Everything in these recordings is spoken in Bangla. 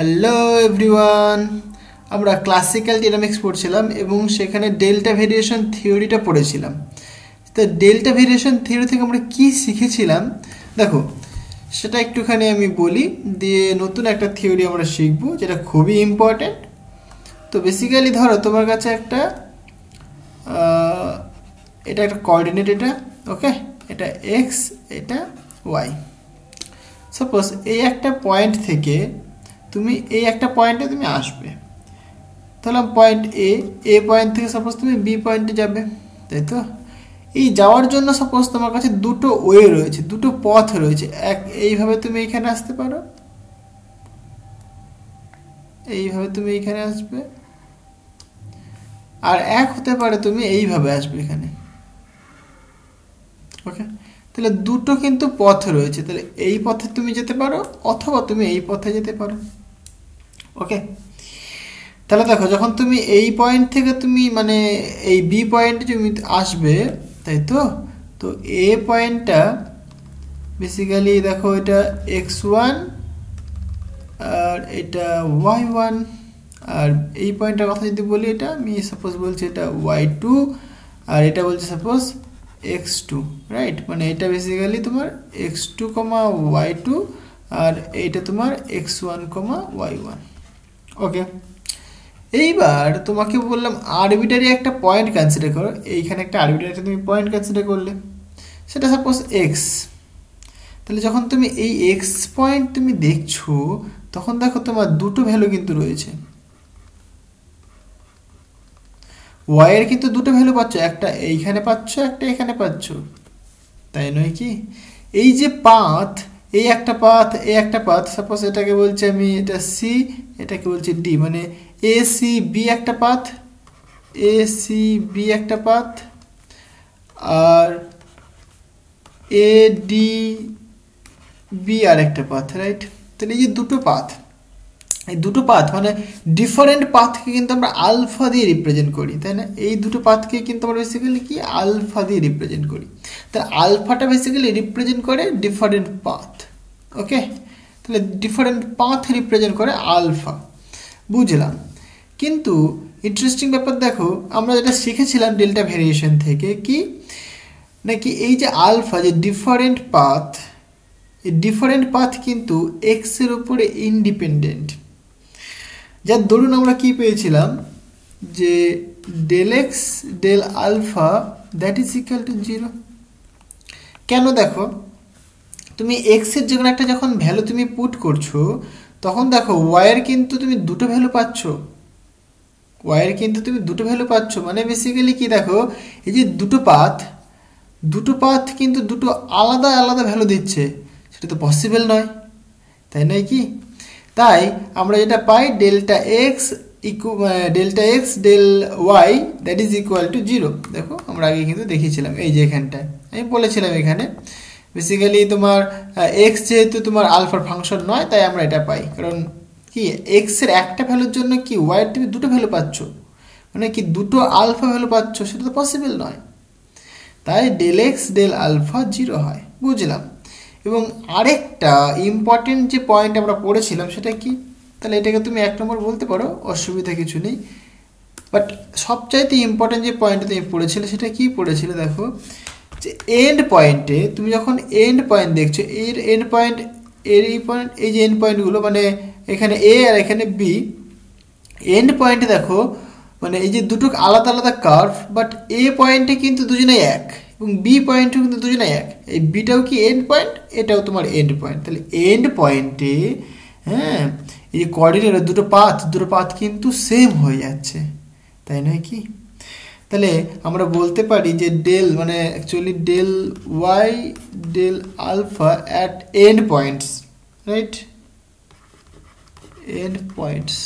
হ্যালো এভরিওয়ান, আমরা ক্লাসিক্যাল ডাইনামিক্স পড়ছিলাম এবং সেখানে ডেল্টা ভেরিয়েশন থিওরিটা পড়েছিলাম। তো ডেল্টা ভেরিয়েশন থিওরি থেকে আমরা কি শিখেছিলাম দেখো, সেটা একটুখানি আমি বলি, দিয়ে নতুন একটা থিওরি আমরা শিখব যেটা খুবই ইম্পর্ট্যান্ট। তো বেসিক্যালি ধরো তোমার কাছে একটা একটা কোঅর্ডিনেট, এটা ওকে, এটা এক্স, এটা ওয়াই। সাপোজ এই একটা পয়েন্ট থেকে তুমি এই একটা পয়েন্টে তুমি আসবে, ধরলাম পয়েন্ট এ, এ পয়েন্ট থেকে সাপোজ তুমি বি পয়েন্টে যাবে, তাই তো? এই যাওয়ার জন্য সাপোজ তোমার কাছে দুটো ওয়ে রয়েছে, দুটো পথ রয়েছে। এক, এইভাবে তুমি এখানে আসতে পারো, এইভাবে তুমি এখানে আসবে, আর এক হতে পারে তুমি এইভাবে আসবে এখানে, ওকে। তাহলে দুটো কিন্তু পথ রয়েছে, তাহলে এই পথে তুমি যেতে পারো অথবা তুমি এই পথে যেতে পারো, ওকে। তাহলে দেখো, যখন তুমি এই পয়েন্ট থেকে তুমি মানে এই বি পয়েন্টে তুমি আসবে, তাই তো? তো এ পয়েন্টটা বেসিক্যালি দেখো, এটা এক্স ওয়ান আর এটা ওয়াই ওয়ান, আর এই পয়েন্টটার কথা যদি বলি, এটা আমি সাপোজ বলছি এটা ওয়াই টু, আর এটা বলছি সাপোজ এক্স টু, রাইট? মানে এটা বেসিক্যালি তোমার x two comma y two, আর এইটা তোমার x one comma y one, okay. এইবার তোমাকে বললাম আরবিটারি একটা পয়েন্ট কনসিডার করো, এইখানে একটা আরবিটারি তুমি পয়েন্ট কনসিডার করলে, সেটা সাপোজ এক্স। তাহলে যখন তুমি এই এক্স পয়েন্ট তুমি দেখছো, তখন দেখো তোমার দুটো ভ্যালু কিন্তু রয়েছে, ওয়াইয়ের কিন্তু দুটো ভ্যালু পাচ্ছ, একটা এইখানে পাচ্ছ, একটা এখানে পাচ্ছ, তাই নয় কি? এই যে পাথ, এই একটা পাথ, এই একটা পাথ, সাপোজ এটাকে বলছি আমি এটা সি, এটাকে বলছি ডি, মানে এ সি বি একটা পাথ, এ সি বি একটা পাথ, আর এ ডি বি আর একটা পাথ, রাইট? তাহলে এই যে দুটো পাথ, এই দুটো পাথ মানে ডিফারেন্ট পাথকে কিন্তু আমরা আলফা দিয়ে রিপ্রেজেন্ট করি, তাই না? এই দুটো পাথকে কিন্তু আমরা বেসিক্যালি কি আলফা দিয়ে রিপ্রেজেন্ট করি। তাহলে আলফাটা বেসিক্যালি রিপ্রেজেন্ট করে ডিফারেন্ট পাথ, ওকে। তাহলে ডিফারেন্ট পাথ রিপ্রেজেন্ট করে আলফা, বুঝলাম। কিন্তু ইন্টারেস্টিং ব্যাপার দেখো, আমরা যেটা শিখেছিলাম ডেল্টা ভেরিয়েশন থেকে কি, নাকি এই যে আলফা, যে ডিফারেন্ট পাথ, এই ডিফারেন্ট পাথ কিন্তু এক্সের ওপরে ইন্ডিপেন্ডেন্ট। যার দরুন আমরা কি পেয়েছিলাম যে del x del alpha that is equal to zero. কেন দেখো, তুমি এক্সের যে কোনো একটা যখন ভ্যালু তুমি পুট করছো, তখন দেখো ওয়াইয়ের কিন্তু তুমি দুটো ভ্যালু পাচ্ছ, ওয়াইয়ের কিন্তু তুমি দুটো ভ্যালু পাচ্ছ। মানে বেসিক্যালি কি দেখো, এই যে দুটো পাথ, দুটো পাথ কিন্তু দুটো আলাদা আলাদা ভ্যালু দিচ্ছে, সেটা তো পসিবল নয়, তাই নয় কি? তাই আমরা যেটা পাই delta x delta x del y that is equal to zero. দেখো আমরা আগে কিন্তু দেখিয়েছিলাম, এই যে এখানটায় আমি বলেছিলাম, এখানে বেসিক্যালি তোমার এক্স যেহেতু তোমার আলফার ফাংশন নয়, তাই আমরা এটা পাই, কারণ কি এক্সের একটা ভ্যালুর জন্য কি ওয়াইয়ের তুমি দুটো ভ্যালু পাচ্ছ, মানে কি দুটো আলফা ভ্যালু পাচ্ছ, সেটা তো পসিবল নয়। তাই del x del alpha zero হয়, বুঝলাম। এবং আরেকটা ইম্পর্টেন্ট যে পয়েন্ট আমরা পড়েছিলাম সেটা কি, তাহলে এটাকে তুমি এক নম্বর বলতে পারো, অসুবিধা কিছু নেই। বাট সবচাইতে ইম্পর্টেন্ট যে পয়েন্টটা তুমি পড়েছিলে, সেটা কি পড়েছিলে দেখো, যে এন্ড পয়েন্টে তুমি যখন এন্ড পয়েন্ট দেখছো, এর এন্ড পয়েন্ট, এর এই পয়েন্ট, এই যে এন্ড পয়েন্টগুলো, মানে এখানে এ আর এখানে বি, এন্ড পয়েন্টে দেখো মানে এই যে দুটো আলাদা আলাদা কার্ভ, বাট এ পয়েন্টে কিন্তু দুজনেই এক এবং বি পয়েন্টও কিন্তু দুজনেই এক। এই বিটাও কি এন্ড পয়েন্ট, এটাও তোমার এন্ড পয়েন্ট। তাহলে এন্ড পয়েন্টে হ্যাঁ এই কোঅর্ডিনেট দুটো পাথ, দুটো পাথ কিন্তু সেম হয়ে যাচ্ছে, তাই নয় কি? তাহলে আমরা বলতে পারি যে ডেল মানে actually del Y del alpha at end points, right? End points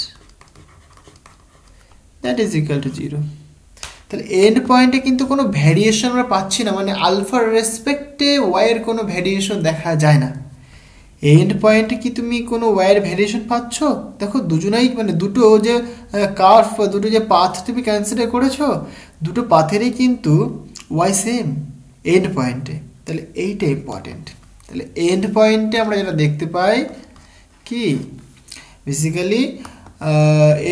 that is equal to zero. তাহলে এন্ড পয়েন্টে কিন্তু কোনো ভ্যারিয়েশন আমরা পাচ্ছি না, মানে আলফার রেসপেক্টে ওয়াইয়ের কোনো ভ্যারিয়েশন দেখা যায় না। এন্ড পয়েন্টে কি তুমি কোনো ওয়াইয়ের ভ্যারিয়েশন পাচ্ছ? দেখো দুজনেই মানে দুটো যে কার্ভ বা দুটো যে পাথ তুমি কনসিডার করেছো, দুটো পাথেরই কিন্তু ওয়াই সেম এন্ড পয়েন্টে। তাহলে এইটা ইম্পর্টেন্ট। তাহলে এন্ড পয়েন্টে আমরা যেটা দেখতে পাই কি বেসিক্যালি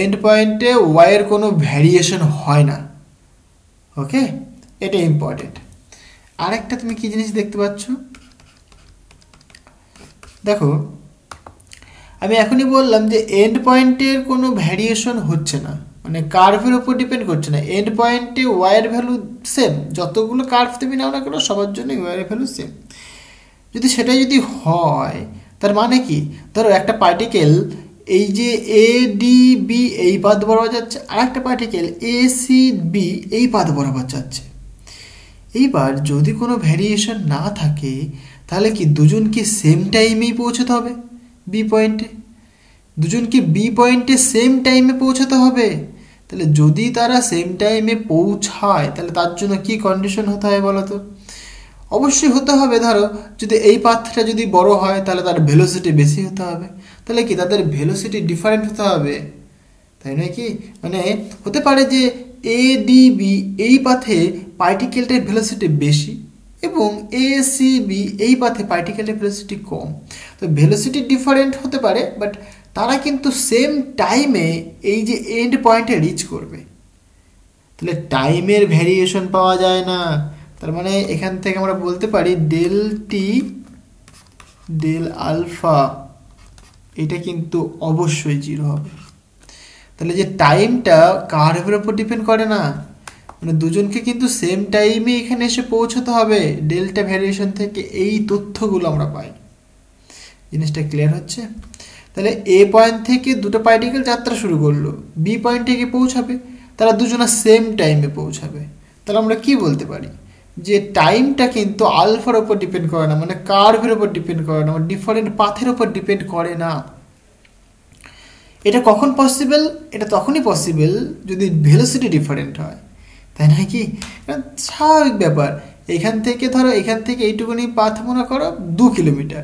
এন্ড পয়েন্টে ওয়াইয়ের কোনো ভ্যারিয়েশন হয় না। ওকে, এটা ইম্পর্টেন্ট। আরেকটা তুমি কি জিনিস দেখতে পাচ্ছ, দেখো আমি এখনই বললাম যে এন্ড পয়েন্টের কোনো ভ্যারিয়েশন হচ্ছে না, মানে কার্ভের উপর ডিপেন্ড করছে না। এন্ড পয়েন্টে ওয়াইয়ের ভ্যালু সেম, যতগুলো কার্ভ তুমি নাও না কেন সবার জন্য ওয়াইয়ের ভ্যালু সেম। যদি সেটাই যদি হয় তার মানে কি, ধরো একটা পার্টিকেল এই যে এ ডি বি এই পাথ বরাবর যাচ্ছে, আর একটা পার্টিকেল এ সি বি এই পাথ বরাবর যাচ্ছে। এইবার যদি কোনো ভ্যারিয়েশন না থাকে তাহলে কি দুজনকে সেম টাইমেই পৌঁছতে হবে বি পয়েন্টে, দুজনকে বি পয়েন্টে সেম টাইমে পৌঁছাতে হবে। তাহলে যদি তারা সেম টাইমে পৌঁছায় তাহলে তার জন্য কি কন্ডিশন হতে হয় বলো তো? অবশ্যই হতে হবে, ধরো যদি এই পাথটা যদি বড় হয় তাহলে তার ভেলোসিটি বেশি হতে হবে। তাহলে কি তাদের ভেলোসিটি ডিফারেন্ট হতে হবে, তাই নয় কি? মানে হতে পারে যে এ ডি বি এই পাথে পার্টিকেলটার ভেলোসিটি বেশি এবং এ সি বি এই পাথে পার্টিকেলের ভেলোসিটি কম। তো ভেলোসিটি ডিফারেন্ট হতে পারে, বাট তারা কিন্তু সেম টাইমে এই যে এন্ড পয়েন্টে রিচ করবে। তাহলে টাইমের ভ্যারিয়েশন পাওয়া যায় না, তার মানে এখান থেকে আমরা বলতে পারি ডেল টি ডেল আলফা এটা কিন্তু অবশ্যই জিরো হবে। তাহলে যে টাইমটা কার্ভের উপর ডিপেন্ড করে না, মানে দুজনকে কিন্তু সেম টাইমে এখানে এসে পৌঁছতে হবে। ডেল্টা ভ্যারিয়েশন থেকে এই তথ্যগুলো আমরা পাই। জিনিসটা ক্লিয়ার হচ্ছে? তাহলে এ পয়েন্ট থেকে দুটো পার্টিকেল যাত্রা শুরু করলো, বি পয়েন্টে গিয়ে পৌঁছাবে, তারা দুজনা সেম টাইমে পৌঁছাবে। তাহলে আমরা কি বলতে পারি যে টাইমটা কিন্তু আলফার ওপর ডিপেন্ড করে না, মানে কার্ভের ওপর ডিপেন্ড করে না, মানে ডিফারেন্ট পাথের ওপর ডিপেন্ড করে না। এটা কখন পসিবল? এটা তখনই পসিবল যদি ভেলোসিটি ডিফারেন্ট হয়, তাই না কি? স্বাভাবিক ব্যাপার। এখান থেকে ধরো এখান থেকে এইটুকুনি পাথ মনে করো 2 কিলোমিটার,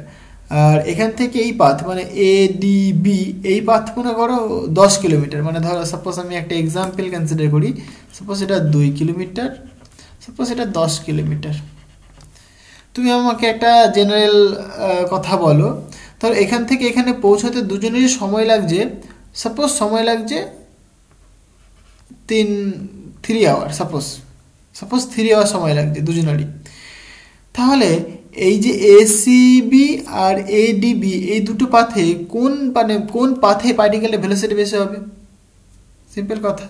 আর এখান থেকে এই পাথ মানে এ ডি বি এই পাথ মনে করো 10 কিলোমিটার। মানে ধরো সাপোজ আমি একটা এক্সাম্পল কনসিডার করি, সাপোজ এটা 2 কিলোমিটার, সাপোজ এটা 10 কিলোমিটার। তুমি আমাকে একটা জেনারেল কথা বলো, ধরো এখান থেকে এখানে পৌঁছতে দুজনেরই সময় লাগছে, সাপোজ সময় লাগছে 3 আওয়ার, সাপোজ 3 আওয়ার সময় লাগছে দুজনেরই। তাহলে এই যে এসিবি আর এডিবি এই দুটো পাথে কোন পাথে পার্টিকেলের ভেলোসিটি বেশি হবে? সিম্পল কথা,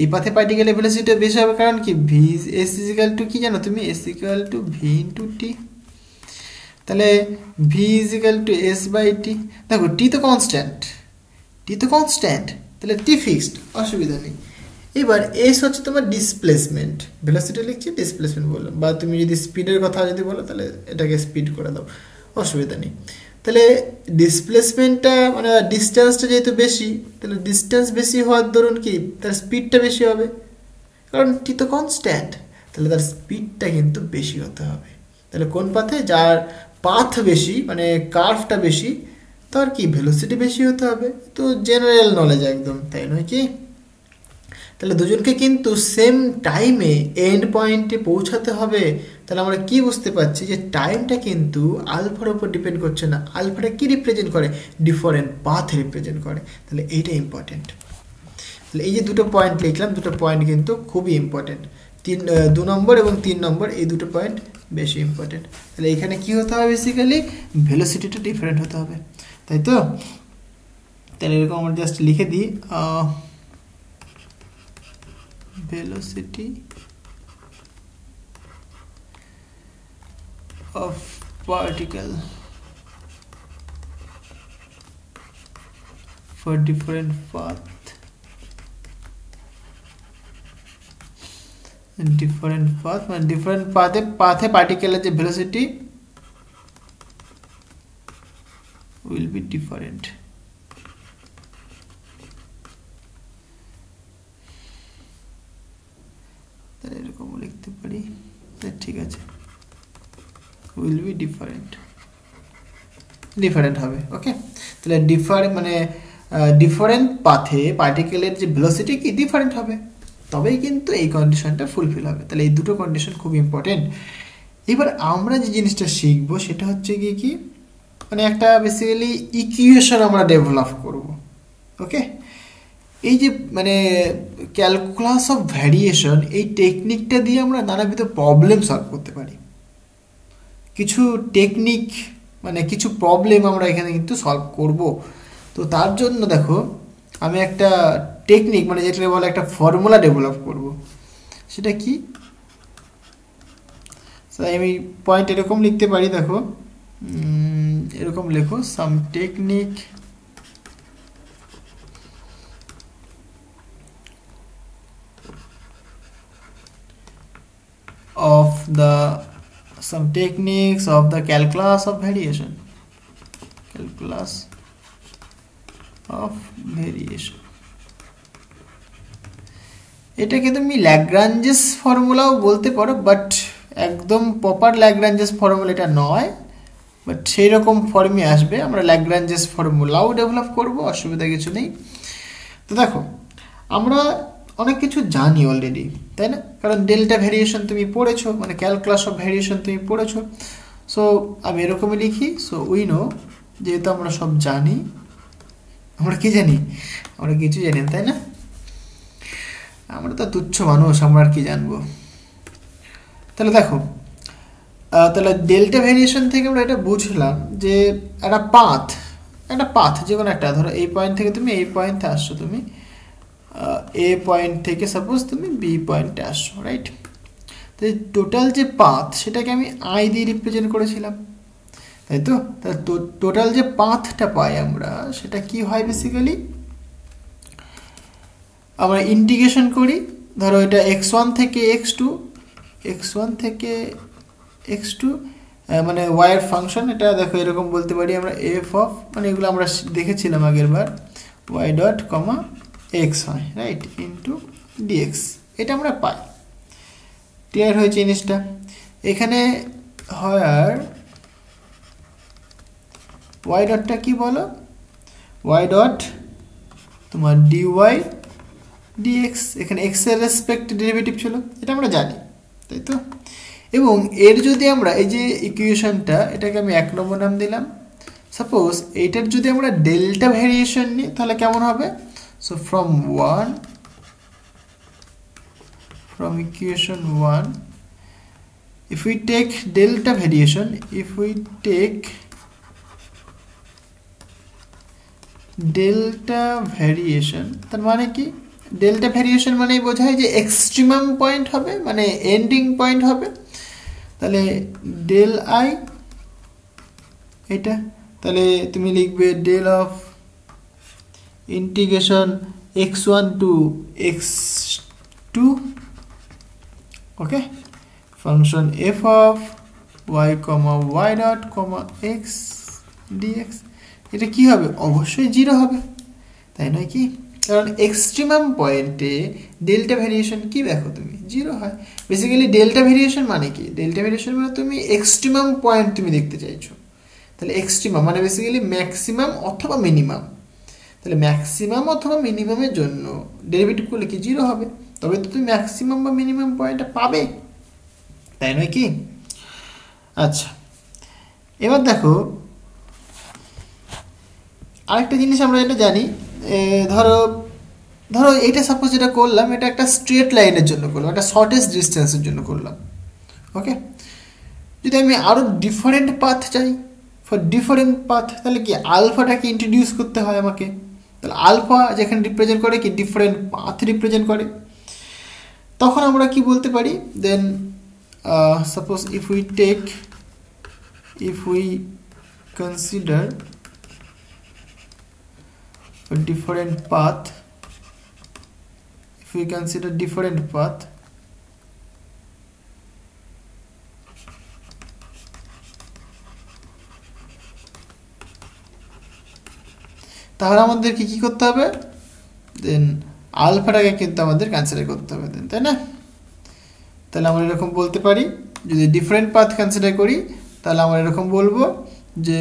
এই পাথে পার্টিকেলের ভেলোসিটি বেশি হবে, কারণ কি ভি এস ইজিক্যাল টু কি জানো তুমি? S is equal to v into t. তাহলে v is equal to s by t. দেখো টি তো কনস্ট্যান্ট, তাহলে টি ফিক্সড, অসুবিধা নেই। এবার এস হচ্ছে তোমার ডিসপ্লেসমেন্ট, ভেলোসিটি লিখছি ডিসপ্লেসমেন্ট বললাম, বা তুমি যদি স্পিডের কথা যদি বলো তাহলে এটাকে স্পিড করে দাও, অসুবিধা নেই। তাহলে ডিসপ্লেসমেন্টটা মানে ডিস্টেন্সটা যেহেতু বেশি, তাহলে ডিস্টেন্স বেশি হওয়ার ধরুন কি তার স্পিডটা বেশি হবে, কারণ টি তো কনস্ট্যান্ট, তাহলে তার স্পিডটা কিন্তু বেশি হতে হবে। তাহলে কোন পাথে? যার পাথ বেশি মানে কার্ভটা বেশি তার কি ভেলোসিটি বেশি হতে হবে। তো জেনারেল নলেজ একদম, তাই নয় কি? তাহলে দুজনকে কিন্তু সেম টাইমে এন্ড পয়েন্টে পৌঁছাতে হবে। তাহলে আমরা কি বুঝতে পারছি যে টাইমটা কিন্তু আলফার উপর ডিপেন্ড করছে না। আলফাটা কি রিপ্রেজেন্ট করে? ডিফারেন্ট পাথ রিপ্রেজেন্ট করে। তাহলে এইটা ইম্পর্টেন্ট। তাহলে এই যে দুটো পয়েন্ট লিখলাম, দুটো পয়েন্ট কিন্তু খুবই ইম্পর্টেন্ট। 2 নম্বর এবং 3 নম্বর এই দুটো পয়েন্ট বেশি ইম্পর্টেন্ট। তাহলে এখানে কি হতে হবে? বেসিক্যালি ভেলোসিটিটা ডিফারেন্ট হতে হবে, তাই তো? তাহলে এরকম আমরা জাস্ট লিখে দিই velocity of particle for different path and different path and different path particle velocity will be different. তাহলে এরকম লিখতে পারি, ঠিক আছে? উইল বি ডিফারেন্ট হবে। ওকে, তাহলে মানে ডিফারেন্ট পাথে পার্টিকেলের যে ভেলোসিটি কি ডিফারেন্ট হবে, তবেই কিন্তু এই কন্ডিশনটা ফুলফিল হবে। তাহলে এই দুটো কন্ডিশন খুব ইম্পর্টেন্ট। এবার আমরা যে জিনিসটা শিখবো সেটা হচ্ছে কি, মানে একটা বেসিক্যালি ইকুয়েশন আমরা ডেভেলপ করব। ওকে। এই যে মানে ক্যালকুলাস অফ ভ্যারিয়েশন, এই টেকনিকটা দিয়ে আমরা নানাবিধ প্রবলেম সলভ করতে পারি। কিছু টেকনিক মানে কিছু প্রবলেম আমরা এখানে কিন্তু সলভ করব। তো তার জন্য দেখো আমি একটা টেকনিক মানে যেটাকে বলে একটা ফর্মুলা ডেভেলপ করব। সেটা কি, আমি পয়েন্ট এরকম লিখতে পারি, দেখো এরকম লেখো some technique of the some techniques of the calculus of variation এটাকে তুমি ল্যাগ্রাঞ্জেস ফর্মুলাও বলতে পারো, বাট একদম প্রপার ল্যাগ্রাঞ্জেস ফর্মুলা এটা নয়, বাট সেই রকম ফর্মে আসবে। আমরা ল্যাগ্রাঞ্জেস ফর্মুলাও ডেভেলপ করব, অসুবিধা কিছু নেই। তো দেখো আমরা অনেক কিছু জানি অলরেডি, তাই না? কারণ ডেল্টা ভ্যারিয়েশন তুমি পড়েছো, মানে ক্যালকুলাস অফ ভ্যারিয়েশন তুমি পড়েছো। সো আমি এরকমই লিখি, সো উই নো, যেহেতু আমরা সব জানি। আমরা কি জানি? আমরা কিছু জানি, তাই না? আমরা তো তুচ্ছ মানুষ, আমরা আর কি জানবো। তাহলে দেখো, তাহলে ডেল্টা ভ্যারিয়েশন থেকে আমরা এটা বুঝলাম যে একটা পাথ যে কোনো একটা, ধরো এই পয়েন্ট থেকে তুমি এই পয়েন্টে আসছো, তুমি এ পয়েন্ট থেকে সাপোজ তুমি বি পয়েন্টে আসছো, রাইট? তো টোটাল যে পাথ সেটাকে আমি আই দিয়ে রিপ্রেজেন্ট করেছিলাম, তাই তো? তাহলে টোটাল যে পাথটা পাই আমরা সেটা কি হয়, বেসিক্যালি আমরা ইন্টিগ্রেশন করি। ধরো এটা x1 থেকে x2, x1 থেকে x2 মানে ওয়াইয়ের ফাংশন। এটা দেখো এরকম বলতে পারি আমরা এফ অফ, মানে এগুলো আমরা দেখেছিলাম আগের বার, ওয়াই ডট কমা x হয়, রাইট, ইন্টু ডিএক্স। এটা আমরা পাই। ক্লিয়ার হয়েছে জিনিসটা? এখানে হয় আর ওয়াই ডটটা কী বলো, ওয়াই ডট তোমার ডিওয়াই ডিএক্স। এখানে এক্স এর রেসপেক্ট ডেরিভেটিভ ছিল, এটা আমরা জানি, তাই তো? এবং এর যদি আমরা এই যে ইকুয়েশনটা, এটাকে আমি 1 নম্বর নাম দিলাম। সাপোজ এইটার যদি আমরা ডেল্টা ভ্যারিয়েশন নিই তাহলে কেমন হবে? So from equation 1, if we take delta variation, তার মানে কি, ডেল্টা ভ্যারিয়েশন মানে বোঝায় যে এক্সট্রিমাম পয়েন্ট হবে, মানে এন্ডিং পয়েন্ট হবে। তাহলে ডেল আই এটা, তাহলে তুমি লিখবে del of integration x1 to x2, okay, function f of y, y dot, x dx। এটা কি হবে? অবশ্যই 0 হবে, তাই নয় কি? কারণ এক্সট্রিমাম পয়েন্টে ডেল্টা ভ্যারিয়েশন কি দেখো তুমি 0 হয়। বেসিক্যালি ডেল্টা ভ্যারিয়েশন মানে কি? ডেল্টা ভ্যারিয়েশন মানে তুমি এক্সট্রিমাম পয়েন্ট তুমি দেখতে চাইছো। তাহলে এক্সট্রিমাম মানে বেসিক্যালি ম্যাক্সিমাম অথবা মিনিমাম। তাহলে ম্যাক্সিমাম অথবা মিনিমামের জন্য ডেরিভেটিভ করলে কি 0 হবে? তবে তো তুমি ম্যাক্সিমাম বা মিনিমাম পয়েন্টটা পাবে, তাই নয় কি? আচ্ছা, এবার দেখো আরেকটা জিনিস আমরা যেটা জানি, ধরো এটা সাপোজ যেটা করলাম, এটা একটা স্ট্রেট লাইনের জন্য করলাম, একটা শর্টেস্ট ডিস্টেন্সের জন্য করলাম, ওকে। যদি আমি আরও ডিফারেন্ট পাথ চাই, ফর ডিফারেন্ট পাথ, তাহলে কি আলফাটাকে ইন্ট্রোডিউস করতে হয় আমাকে। তাহলে আলফা যেখানে রিপ্রেজেন্ট করে কি ডিফারেন্ট পাথ রিপ্রেজেন্ট করে, তখন আমরা কি বলতে পারি, then suppose if we consider different path, তাহলে আমাদের কি করতে হবে, দেন আলফাটাকে কিন্তু আমাদের কনসিডার করতে হবে, দেন, তাই না? তাহলে আমরা এরকম বলতে পারি, যদি ডিফারেন্ট পাথ কনসিডার করি তাহলে আমরা এরকম বলবো যে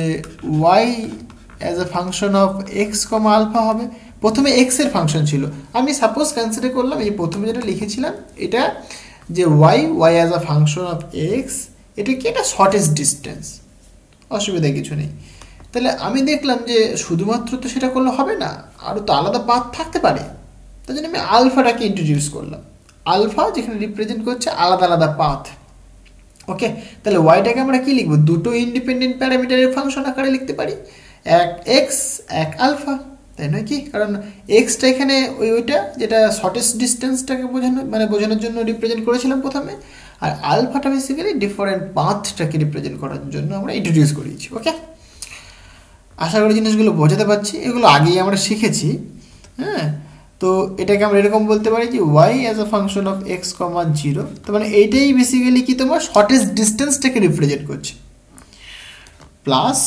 y as a function of x comma alpha হবে। প্রথমে এক্স এর ফাংশন ছিল, আমি সাপোজ কনসিডার করলাম এই প্রথমে যেটা লিখেছিলাম এটা, যে y as a function of x, এটা কি, এটা শর্টেস্ট ডিস্টেন্স, অসুবিধা কিছু নেই। তাহলে আমি দেখলাম যে শুধুমাত্র তো সেটা করলে হবে না, আরও তো আলাদা পাথ থাকতে পারে। তার জন্য আমি আলফাটাকে ইন্ট্রোডিউস করলাম, আলফা যেখানে রিপ্রেজেন্ট করছে আলাদা আলাদা পাথ। ওকে, তাহলে ওয়াইটাকে আমরা কী লিখব? দুটো ইন্ডিপেন্ডেন্ট প্যারামিটারের ফাংশন আকারে লিখতে পারি, এক এক্স এক আলফা, তাই নয় কি? কারণ এক্সটা এখানে ওইটা যেটা শর্টেস্ট ডিস্টেন্সটাকে বোঝানোর জন্য রিপ্রেজেন্ট করেছিলাম প্রথমে, আর আলফাটা বেসিক্যালি ডিফারেন্ট পাথটাকে রিপ্রেজেন্ট করার জন্য আমরা ইন্ট্রোডিউস করিয়েছি। ওকে, আশা করি জিনিসগুলো বোঝাতে পারছি, এগুলো আগেই আমরা শিখেছি। হ্যাঁ, তো এটাকে আমরা এরকম বলতে পারি যে y as a function of x comma zero, তার মানে এইটাই বেসিক্যালি কি তোমার শর্টেস্ট ডিস্টেন্সটাকে রিপ্রেজেন্ট করছে, plus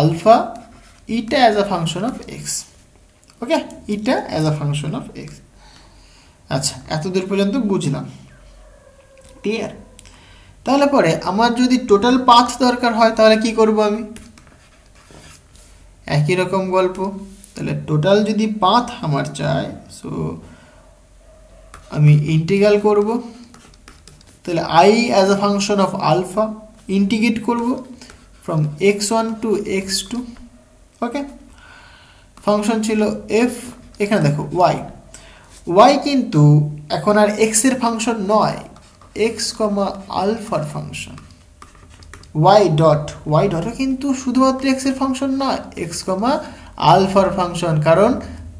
alpha eta as a function of x. Okay, eta as a function of x. আচ্ছা, এতদূর পর্যন্ত বুঝলাম, ক্লিয়ার? তাহলে পরে আমার যদি টোটাল পাথ দরকার হয় তাহলে কি করব আমি? একই রকম গল্প, তাহলে টোটাল যদি পাথ আমার চাই, সো আমি ইন্টিগ্রাল করব, তাহলে I as a function of alpha integrate করব from x one to x two. Okay, function ছিল এফ, এখানে দেখো ওয়াই, ওয়াই কিন্তু এখন আর এক্সের ফাংশন নয়, এক্স কমা আলফার ফাংশন। ওয়াই ডট, ওয়াই ডটও কিন্তু শুধুমাত্র এক্সের ফাংশন নয়, এক্স কমা আলফার ফাংশন, কারণ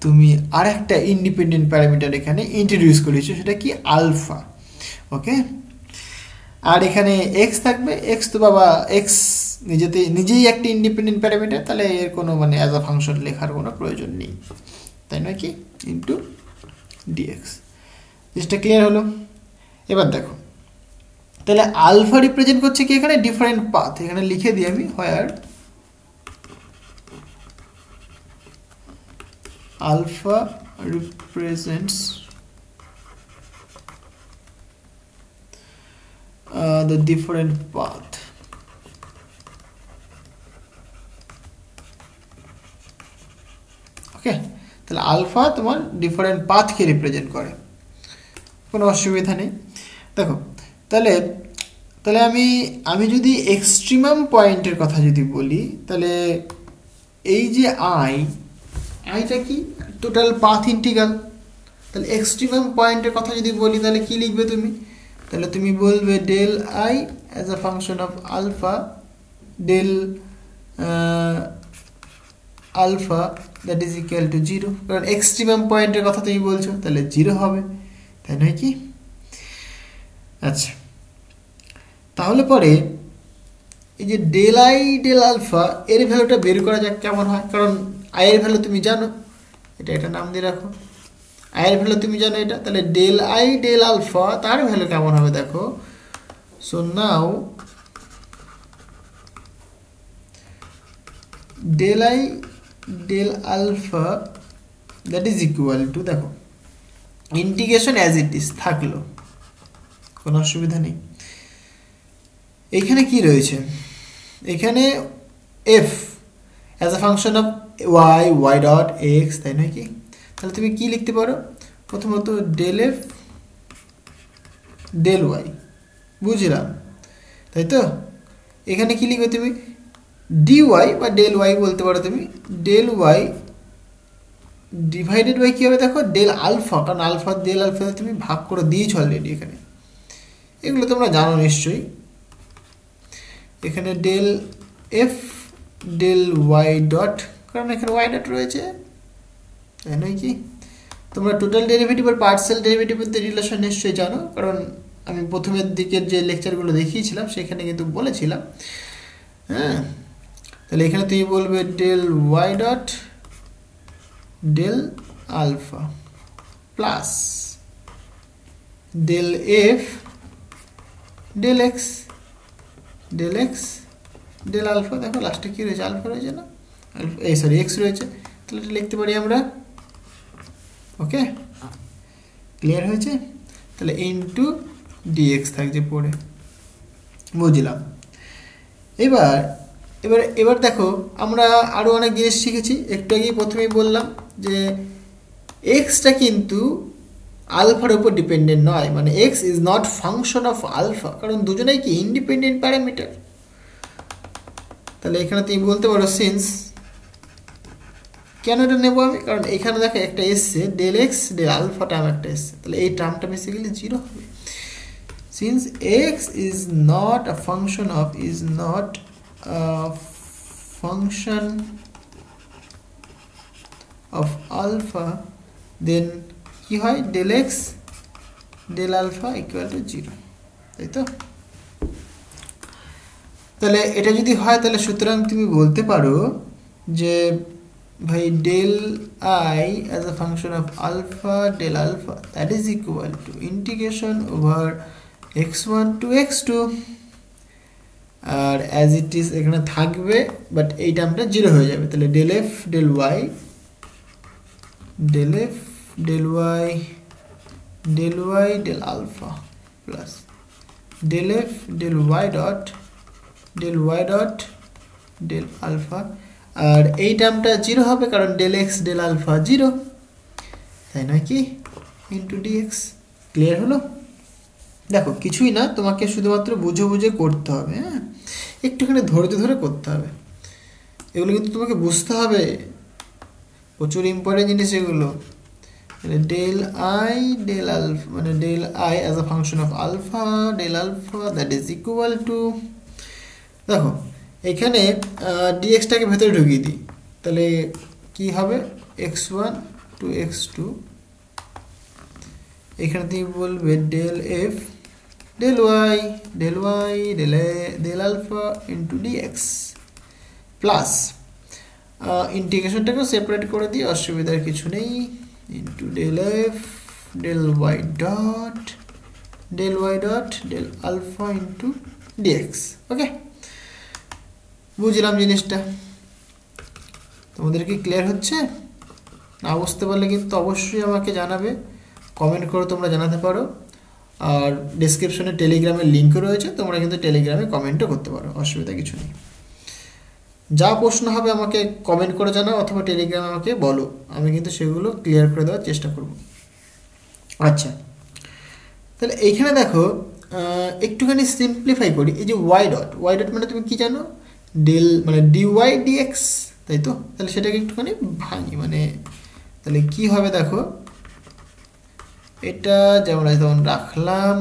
তুমি আর একটা ইন্ডিপেন্ডেন্ট প্যারামিটার এখানে ইন্ট্রোডিউস করেছো, সেটা কি? আলফা। ওকে, আর এখানে এক্স থাকবে, এক্স তো বাবা এক্স নিজেই একটা ইন্ডিপেন্ডেন্ট প্যারামিটার, তাহলে এর কোনো অ্যাজ আ ফাংশন লেখার কোনো প্রয়োজন নেই, তাই নয় কি? Into dx. জিনিসটা ক্লিয়ার হলো? এবার দেখো, তাহলে আলফা রিপ্রেজেন্ট করছে কি এখানে? Different path. এখানে লিখে দিই আমি, where alpha represents the different path. Okay, তাহলে আলফা তোমার ডিফারেন্ট পাথকে রিপ্রেজেন্ট করে, কোনো অসুবিধা নেই। দেখো, তাহলে তাহলে আমি যদি এক্সট্রিমাম পয়েন্টের কথা যদি বলি, তাহলে এই যে আইটা কি? Total path integral. তাহলে এক্সট্রিমাম পয়েন্টের কথা যদি বলি তাহলে কি লিখবে তুমি? তাহলে তুমি বলবে del I as a function of alpha del alpha that is equal to zero, কারণ এক্সট্রিমাম পয়েন্টের কথা তুমি বলছো, তাহলে জিরো হবে, তাই নয় কি? আচ্ছা, তাহলে পরে এই যে ডেল আই ডেল আলফা এর ভ্যালুটা বের করা যাক কেমন হয়, কারণ আয়ের ভ্যালু তুমি জানো, এটা নাম দিয়ে রাখো, আয়ের ভ্যালু তুমি জানো এটা, তাহলে ডেল আই ডেল আলফা তার ভ্যালু কেমন হবে দেখো। So now del I del alpha that is equal to, দেখো ইন্টিগ্রেশন অ্যাজ ইট ইজ থাকলো, কোনো অসুবিধা নেই। এখানে কি রয়েছে? এখানে f as a function of y, y dot x, তাই নয় কি? তাহলে তুমি কি লিখতে পারো? প্রথমত ডেল এফ ডেল ওয়াই, বুঝলাম, তাই তো? এখানে কি লিখবে তুমি? ডি ওয়াই বা ডেল ওয়াই বলতে পারো তুমি, ডেল ওয়াই ডিভাইডেড বাই কী হবে দেখো? ডেল আলফা, কারণ আলফা ডেল আলফা তুমি ভাগ করে দিয়েছ অলরেডি। এখানে এগুলো তোমরা জানো নিশ্চয়ই। এখানে del F del Y dot, কারণ এখানে ওয়াই ডট রয়েছে, তাই নয় কি? তোমরা টোটাল ডেরিভেটিভ আর পার্সেল ডেরিভেটিভের তো রিলেশন নিশ্চয়ই জানো, কারণ আমি প্রথমের দিকের যে লেকচারগুলো দেখিয়েছিলাম সেখানে কিন্তু বলেছিলাম। হ্যাঁ, তাহলে এখানে তুমি বলবে del Y dot del alpha plus del F del x del x del alpha, দেখো লাস্টে কী রয়েছে? আলফা রয়েছে না, আলফা এই সরি এক্স রয়েছে, তাহলে এটা লিখতে পারি আমরা। ওকে, ক্লিয়ার হয়েছে? তাহলে ইনটু ডিএক্স থাকছে পরে, বুঝলাম। এবার এবার এবার দেখো, আমরা আরও অনেক জিনিস শিখেছি। একটু আগেই প্রথমেই বললাম যে এক্সটা কিন্তু আলফার উপর ডিপেন্ডেন্ট নয়, মানে x is not function of alpha, কারণ দুজনেই কি ইন্ডিপেন্ডেন্ট প্যারামিটার। তাহলে এখানে তুমি বলতে পারো সিন্স, কেন এটা নেবো আমি, কারণ এখানে দেখো একটা এসছে del x del alpha term একটা এসছে, তাহলে এই টার্মটা বেসিক্যালি জিরো হবে। Since x is not a function of, is not function of alpha, then কি হয় del x del alpha equal to zero, তাই তো। তাহলে এটা যদি হয় তাহলে সুতরাং তুমি বলতে পারো যে ভাই del I as a function of alpha del alpha that is equal to integration over x one to x two, আর অ্যাজ ইট ইজ এখানে থাকবে বাট এই টার্মটা জিরো হয়ে যাবে। তাহলে del F del Y, del F del Y del Y del alpha plus del F del Y dot del Y dot del alpha, আর এই টার্মটা জিরো হবে কারণ del x del alpha zero, তাই নয় কি, ইন্টু ডি এক্স। ক্লিয়ার হলো? দেখো কিছুই না, তোমাকে শুধুমাত্র বুঝে বুঝে করতে হবে, হ্যাঁ একটুখানি ধৈর্য ধরে করতে হবে, এগুলো কিন্তু তোমাকে বুঝতে হবে, প্রচুর ইম্পর্টেন্ট জিনিস এগুলো। ডেল আই ডেল আলফা মানে del I as a function of alpha del alpha that is equal to, দেখো এখানে ডিএক্সটাকে ভেতরে ঢুকিয়ে দিই, তাহলে কি হবে x one to x two, এখানে তুমি বলবে del F del Y del Y del del alpha into dx plus ইন্টিগ্রেশনটাকেও সেপারেট করে দিই, অসুবিধার কিছু নেই, into del F del Y dot del alpha into dx. Okay, বুঝলাম জিনিসটা, তোমাদের কি ক্লিয়ার হচ্ছে? না বুঝতে পারলে কিন্তু অবশ্যই আমাকে জানাবে, কমেন্ট করে তোমরা জানাতে পারো, আর ডেসক্রিপশনে টেলিগ্রামের লিঙ্ক রয়েছে, তোমরা কিন্তু টেলিগ্রামে কমেন্টও করতে পারো, অসুবিধা কিছু নেই। যা প্রশ্ন হবে আমাকে কমেন্ট করে জানাও অথবা টেলিগ্রামে আমাকে বলো, আমি কিন্তু সেগুলো ক্লিয়ার করে দেওয়ার চেষ্টা করব। আচ্ছা, তাহলে এইখানে দেখো একটুখানি সিম্পলিফাই করি, এই যে ওয়াই ডট মানে তুমি কি জানো, ডেল মানে ডিওয়াই ডিএক্স, তাই তো। তাহলে সেটাকে একটুখানি ভাঙি, মানে তাহলে কি হবে দেখো, এটা যেমন আছে তেমন রাখলাম,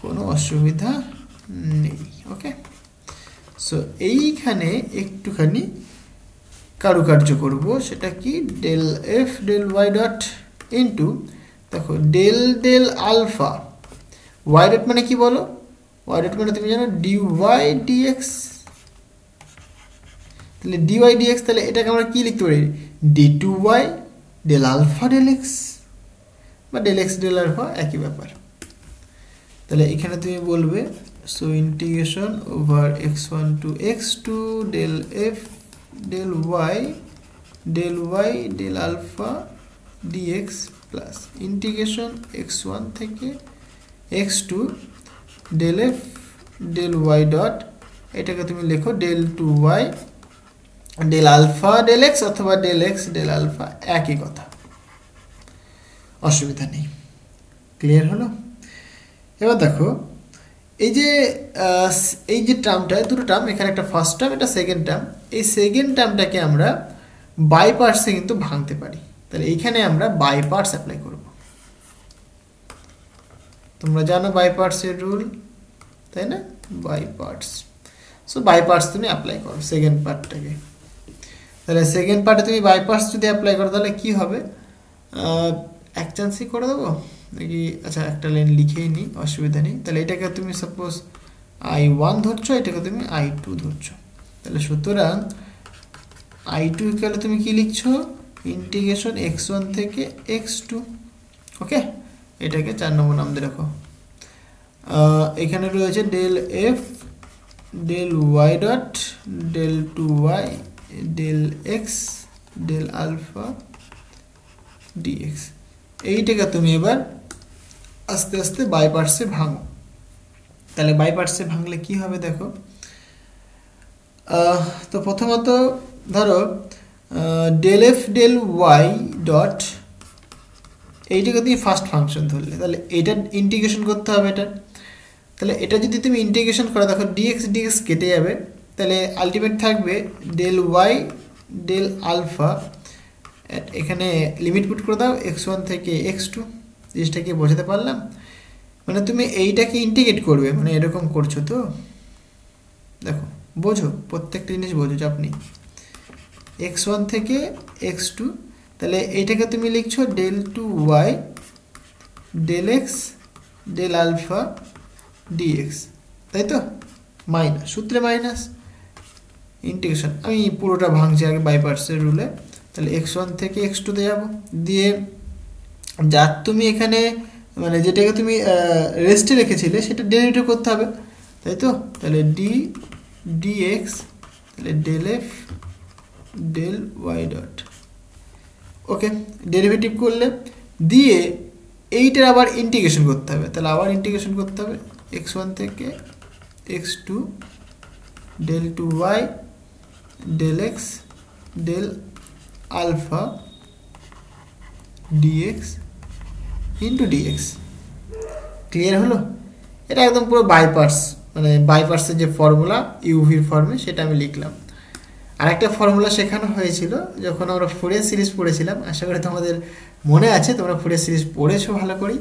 কোনো অসুবিধা নেই। ওকে, সো এইখানে একটুখানি কারুকার্য করব, সেটা কি del F del Y dot into দেখো del del alpha, y dot মানে কি বলো, ওয়াই ডট মানে তুমি জানো ডিওয়াই ডিএক্স, তাহলে ডিওয়াই ডিএক্স, তাহলে এটাকে আমরা কী লিখতে পারি d two y del alpha del x, বা ডেল এক্স ডেল আলফা একই ব্যাপার। তাহলে এখানে তুমি বলবে so integration over x one to x two del F del Y del alpha dx plus integration x one থেকে x two del F del Y dot, এটাকে তুমি লেখো del two y del alpha del x অথবা ডেল এক্স ডেল আলফা একই কথা, অসুবিধা নেই। ক্লিয়ার হলো? এবার দেখো এই যে টার্মটা, দুটো টার্ম, এখানে একটা ফার্স্ট টার্ম এটা সেকেন্ড টার্ম, এই সেকেন্ড টার্মটাকে আমরা বাই পার্টসে কিন্তু ভাঙতে পারি, তাহলে এইখানে আমরা বাই পার্টস অ্যাপ্লাই করব। তোমরা জানো বাই পার্টসের রুল, তাই না, by parts. So by parts তুমি অ্যাপ্লাই করো সেকেন্ড পার্টটাকে, তাহলে সেকেন্ড পার্টে তুমি বাই পার্টস যদি অ্যাপ্লাই করো তাহলে কি হবে, এক চান্সই করে দেবো নাকি, আচ্ছা একটা লাইন লিখেই নিই, অসুবিধা নেই। তাহলে এটাকে তুমি সাপোজ আই ওয়ান ধরছো, এটাকে তুমি আই টু ধরছো, তাহলে সুতরাং আই টু ইকুয়াল তুমি কি লিখছো ইন্টিগ্রেশন এক্স ওয়ান থেকে এক্স টু। ওকে, এটাকে 4 নম্বর নাম দিয়ে রাখো। এখানে রয়েছে del F del Y dot del two y del x del alpha dx, এইটাকে তুমি এবার আস্তে আস্তে বাই পার্টসে ভাঙো, তাহলে বাই পার্টসে ভাঙলে কি হবে দেখো, তো প্রথমত ধরো del F del Y dot এইটাকে তুমি ফার্স্ট ফাংশন ধরলে, তাহলে এটার ইন্টিগ্রেশন করতে হবে এটা, তাহলে এটা যদি তুমি ইন্টিগ্রেশন করো দেখো ডিএক্স ডিএক্স কেটে যাবে, তাহলে আলটিমেট থাকবে ডেল ওয়াই ডেল আলফা, এখানে লিমিট পুট করে দাও এক্স ওয়ান থেকে এক্স টু। জিনিসটাকে বোঝাতে পারলাম, মানে তুমি এইটাকে ইন্টিগ্রেট করবে, মানে এরকম করছো তো। দেখো বোঝো, প্রত্যেকটা জিনিস বোঝো যে আপনি এক্স ওয়ান থেকে এক্স টু, তাহলে এইটাকে তুমি লিখছো del two y del x del alpha dx, তাই তো। মাইনাস সূত্রে মাইনাস ইন্টিগ্রেশন, আমি পুরোটা ভাঙছি আগে বাই পার্টসের রুলে। তাহলে এক্স ওয়ান থেকে এক্স টুতে যাবো, দিয়ে যার তুমি এখানে মানে যেটাকে তুমি রেস্টে রেখেছিলে সেটা ডেরিভেটিভ করতে হবে, তাই তো। তাহলে ডি ডিএক্স, তাহলে del F del Y dot, okay. Derivative করলে দিয়ে এইটার আবার ইন্টিগ্রেশন করতে হবে, তাহলে আবার ইন্টিগ্রেশন করতে হবে এক্স ওয়ান থেকে x two del two y del x del alpha dx into dx. Clear হলো? এটা একদম পুরো বাই পার্টস, মানে বাই পার্টসের যে ফর্মুলা ইউভির ফর্মে সেটা আমি লিখলাম। আরেকটা ফর্মুলা শেখানো হয়েছিল যখন আমরা ফোরিয়ার সিরিজ পড়েছিলাম, আশা করি তোমাদের মনে আছে, তোমরা ফোরিয়ার সিরিজ পড়েছো ভালো করে।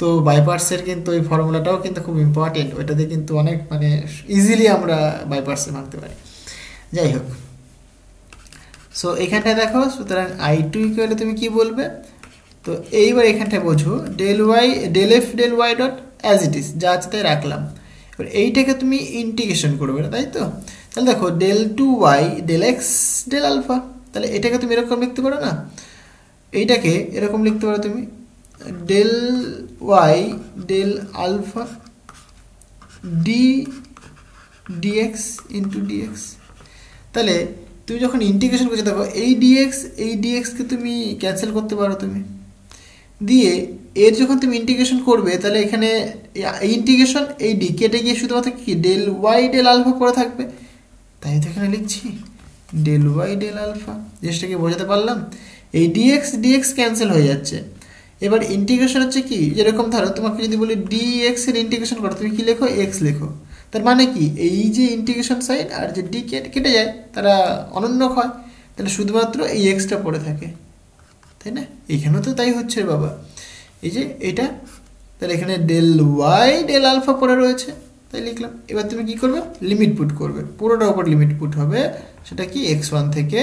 তো বাই পার্টসের কিন্তু ওই ফর্মুলাটাও কিন্তু খুব ইম্পর্টেন্ট, ওইটাতে কিন্তু অনেক মানে ইজিলি আমরা বাই পার্টসে ভাঙতে পারি। যাই হোক, সো এখানটায় দেখো, সুতরাং আই টু ইকুয়ালে তুমি কী বলবে? তো এইবার এখানটায় বোঝো del Y del F del Y dot as it is, যা আছে তাই রাখলাম। এবার এইটাকে তুমি ইন্টিগ্রেশন করবে, তাই তো। তাহলে দেখো del two y del x del alpha, তাহলে এটাকে তুমি এরকম লিখতে পারো না, এইটাকে এরকম লিখতে পারো তুমি del Y del alpha d dx into dx. তাহলে তুমি যখন ইন্টিগ্রেশন করছো, দেখো এই ডিএক্সকে তুমি ক্যান্সেল করতে পারো তুমি, দিয়ে এর যখন তুমি ইন্টিগ্রেশন করবে তাহলে এখানে এই ইন্টিগ্রেশন এই ডি কেটে গিয়ে শুধুমাত্র কি ডেল ওয়াই ডেল আলফা পড়ে থাকবে, তাই তো এখানে লিখছি ডেল ওয়াই ডেল আলফা। জিনিসটাকে বোঝাতে পারলাম, এই ডিএক্স ডিএক্স ক্যান্সেল হয়ে যাচ্ছে। এবার ইন্টিগ্রেশন হচ্ছে কি, যেরকম ধরো তোমাকে যদি বলি ডিএক্স এর ইন্টিগ্রেশন করো, তুমি কী লেখো? এক্স লেখো। তার মানে কি, এই যে ইন্টিগ্রেশন সাইন আর যে ডি কেটে যায় তারা অনন্যক হয়, তাহলে শুধুমাত্র এই এক্সটা পড়ে থাকে, তাই না? এখানেও তো তাই হচ্ছে বাবা, এই যে এটা, তাহলে এখানে ডেল ওয়াই ডেল আলফা পড়ে রয়েছে, তাই লিখলাম। এবার তুমি কি করবে? লিমিট পুট করবে, পুরোটার উপর লিমিট পুট হবে, সেটা কি এক্স ওয়ান থেকে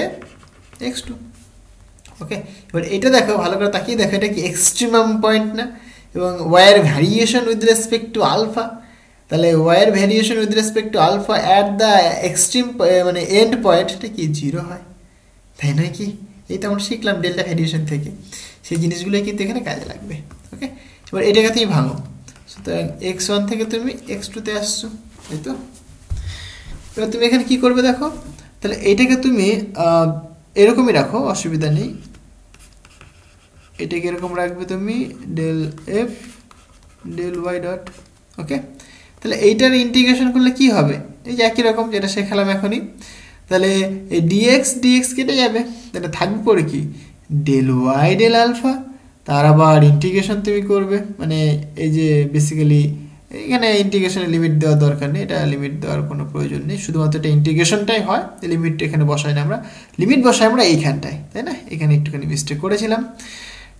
এক্স টু, ওকে। এবার এটা দেখো ভালো করে তাকিয়ে দেখো, এটা কি এক্সট্রিমাম পয়েন্ট না? এবং ওয়াইয়ের variation with respect to alpha, তাহলে ওয়াইয়ের variation with respect to alpha at the extreme মানে এন্ড পয়েন্ট, সেটা কি জিরো হয়, তাই নয় কি? এই তো আমরা শিখলাম ডেল্টা ভ্যারিয়েশন থেকে, সেই জিনিসগুলোই কিন্তু এখানে কাজে লাগবে, ওকে। এবার এটাকে তুমি ভাঙো, সুতরাং এক্স ওয়ান থেকে তুমি এক্স টুতে আসছো, তাই তো। এবার তুমি এখানে কী করবে দেখো, তাহলে এটাকে তুমি এরকমই রাখো, অসুবিধা নেই। এটাকে এরকম রাখবে তুমি del F del Y dot, okay. তাহলে এইটার ইন্টিগ্রেশন করলে কি হবে? এই যে একই রকম যেটা শেখালাম এখনই। তাহলে এই ডিএক্স ডিএক্স কেটে যাবে, তাহলে থাকবে পরে কি ডেল ওয়াই ডেল আলফা, তার আবার ইন্টিগ্রেশন তুমি করবে, মানে এই যে বেসিক্যালি এখানে ইন্টিগ্রেশনের লিমিট দেওয়ার দরকার নেই, এটা লিমিট দেওয়ার কোনো প্রয়োজন নেই, শুধুমাত্র এটা ইন্টিগ্রেশনটাই হয়, লিমিট এখানে বসাই না আমরা, লিমিট বসাই আমরা এইখানটায়, তাই না? এখানে একটুখানি মিস্টেক করেছিলাম,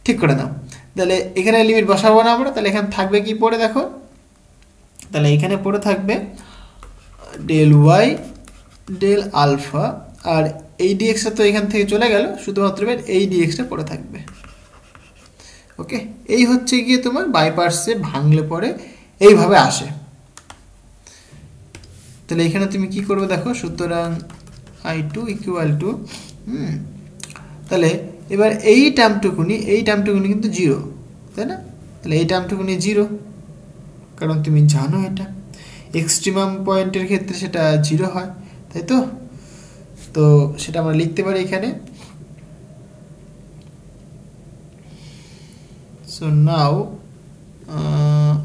ঠিক করে নাও। তাহলে এখানে লিমিট বসাবো না আমরা, তাহলে এখানে থাকবে কি পড়ে দেখো, তাহলে এখানে পড়ে থাকবে ডেল ওয়াই ডেল আলফা, আর এই ডিএক্সটা তো এখান থেকে চলে গেল, শুধুমাত্র এই ডিএক্সটা পড়ে থাকবে, ওকে। এই হচ্ছে গিয়ে তোমার বাই পার্টসে ভাঙলে পরে এইভাবে আসে। তাহলে এখানে তুমি কি করবে দেখো, সুতরাং আই টু ইকুয়াল টু, তাহলে এবার এই টার্মটুকুনি কিন্তু জিরো, তাই না? তাহলে এই টার্মটুকুনি জিরো, কারণ তুমি জানো এটা এক্সট্রিমাম পয়েন্টের ক্ষেত্রে সেটা জিরো হয়, তাই তো। তো সেটা আমরা লিখতে পারি এখানে, সো নাও,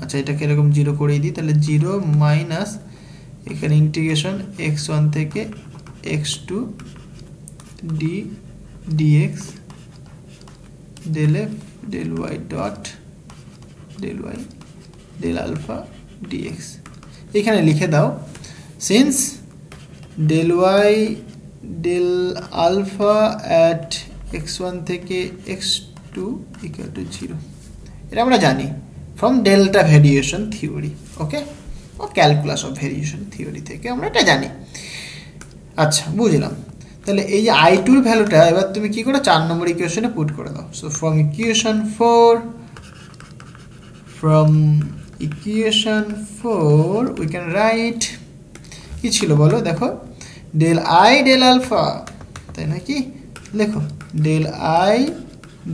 আচ্ছা এটাকে এরকম জিরো করেই দিই, তাহলে জিরো মাইনাস এখানে ইন্টিগ্রেশন এক্স ওয়ান থেকে x two d dx del F del Y dot del Y del alpha dx, এখানে লিখে দাও, since del y del alpha at x1 থেকে x2 equal to 0 এটা আমরা জানি from delta variation theory, okay, or calculus of variation theory থেকে আমরা এটা জানি। আচ্ছা বুঝলাম, তাহলে এই যে i2 এর ভ্যালুটা এবার তুমি কি করো 4 নম্বর ইকুয়েশনে পুট করে দাও। So from equation 4 we can write কি ছিল বলো, দেখো del i del alpha, তাই না, কি লেখো del i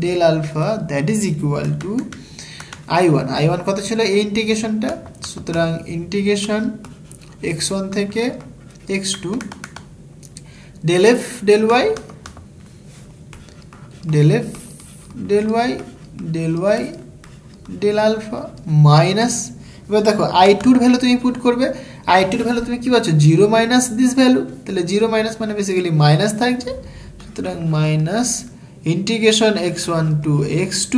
del alpha that is equal to i1, i1 কত ছিল এই ইন্টিগ্রেশনটা, সুতরাং ইন্টিগ্রেশন x1 থেকে x2 del f del y del f del y del y del alpha minus, এবার দেখো i2 এর ভ্যালু তুমি পুট করবে, i2 এর ভ্যালু তুমি কি পাচ্ছ 0 minus this value, তাহলে 0 minus মানে বেসিক্যালি মাইনাস থাকছে, সুতরাং minus integration x1 to x2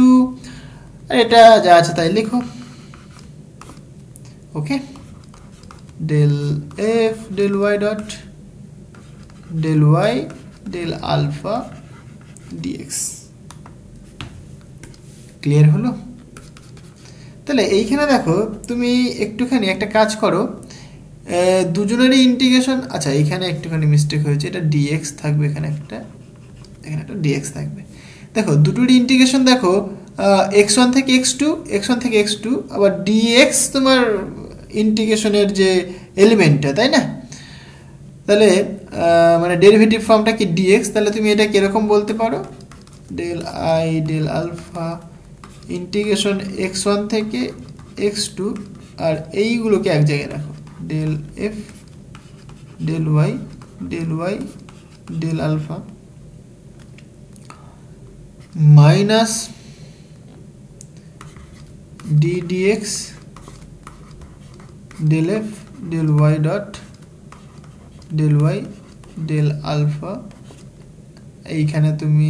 আর এটা যা আছে তাই লিখো, okay del f del y dot del y del alpha dx, clear হলো? তাহলে এইখানে দেখো তুমি একটুখানি একটা কাজ করো, দুজনেরই ইন্টিগ্রেশন, আচ্ছা এইখানে একটুখানি মিস্টেক হয়েছে, এটা ডিএক্স থাকবে, এখানে একটা ডিএক্স থাকবে। দেখো দুটোরই ইন্টিগ্রেশন দেখো x1 থেকে x2 x1 থেকে x2 আবার dx তোমার ইন্টিগ্রেশনের যে এলিমেন্টটা, তাই না, তাহলে মানে ডেরিভেটিভ ফর্মটা কি dx, তাহলে তুমি এটা কীরকম বলতে পারো del i del alpha integration x1 থেকে x2 আর এইগুলোকে এক জায়গায় রাখো del f del y del y del alpha minus d dx del f del y dot del y del alpha এইখানে তুমি